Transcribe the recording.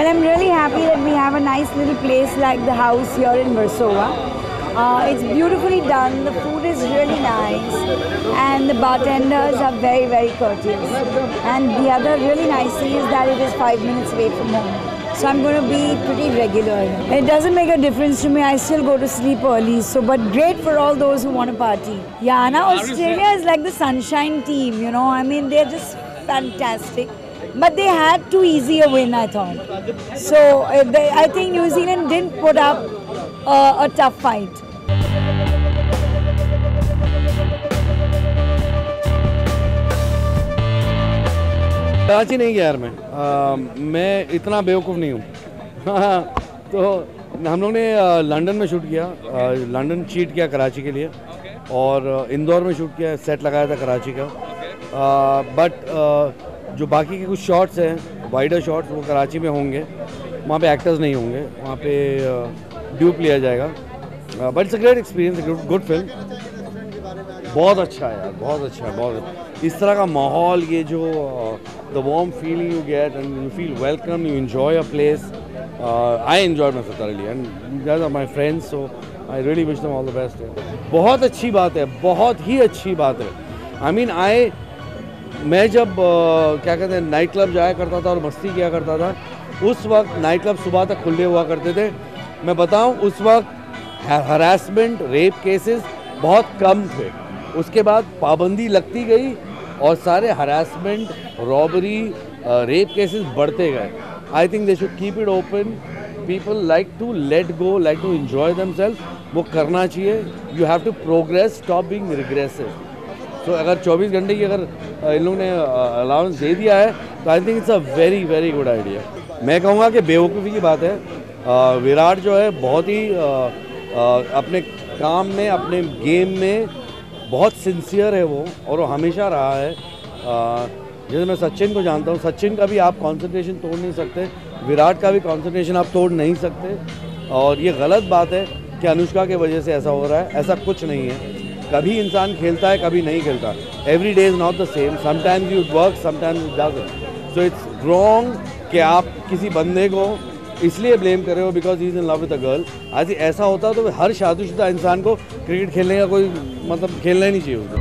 Well, I'm really happy that we have a nice little place like the house here in Versova. It's beautifully done, the food is really nice, and the bartenders are very, very courteous. And the other really nice thing is that it is 5 minutes away from home. So I'm going to be pretty regular. It doesn't make a difference to me, I still go to sleep early. So, but great for all those who want to party. Yeah, now Australia is like the sunshine team, you know, I mean, they're just fantastic. But they had too easy a win, I thought. So I think New Zealand didn't put up a tough fight. Karachi नहीं गया यार मैं इतना बेवकूफ़ नहीं हूँ। तो हम लोग ने लंदन में शूट किया, लंदन चीट किया कराची के लिए, और इंदौर में शूट किया, सेट लगाया था कराची का। बट जो बाकी के कुछ शॉट्स हैं, वाइडर शॉट्स, वो कराची में होंगे। वहाँ पे एक्टर्स नहीं होंगे, वहाँ पे ड्यूप लिया जाएगा। But it's a great experience, good film. बहुत अच्छा है यार, बहुत अच्छा है, बहुत इस तरह का माहौल, ये जो the warm feeling you get and you feel welcome, you enjoy a place. I enjoy my family and my friends, so I really wish them all the best. बहुत अच्छी बात है, बहुत ही अच्छी बात है। आई मीन मैं जब क्या कहते हैं नाइट क्लब जाया करता था और मस्ती किया करता था, उस वक्त नाइट क्लब सुबह तक खुले हुआ करते थे। मैं बताऊं, उस वक्त हरासमेंट, रेप केसेस बहुत कम थे। उसके बाद पाबंदी लगती गई और सारे हरासमेंट, रॉबरी, रेप केसेस बढ़ते गए। I think they should keep it open, people like to let go, like to enjoy themselves, वो करना चाहिए। You have to progress, stop being regressive. तो अगर 24 घंटे की अगर इन लोगों ने अलाउंस दे दिया है तो I think it's a very very good idea. मैं कहूँगा कि बेवकूफ़ी की बात है। विराट जो है बहुत ही अपने काम में, अपने गेम में बहुत सिंसियर है वो, और वो हमेशा रहा है। जैसे मैं सचिन को जानता हूँ, सचिन का भी आप कॉन्सेंट्रेशन तोड़ नहीं सकते, विराट का भी कॉन्सेंट्रेशन आप तोड़ नहीं सकते। और ये गलत बात है कि अनुष्का के वजह से ऐसा हो रहा है, ऐसा कुछ नहीं है। कभी इंसान खेलता है, कभी नहीं खेलता। Every day is not the same, sometimes you work, sometimes it doesn't. So it's wrong कि आप किसी बंदे को इसलिए ब्लेम कर रहे हो because he is in love with a girl. आज ऐसा होता तो हर शादीशुदा इंसान को क्रिकेट खेलने का कोई मतलब खेलना ही नहीं चाहिए उसको।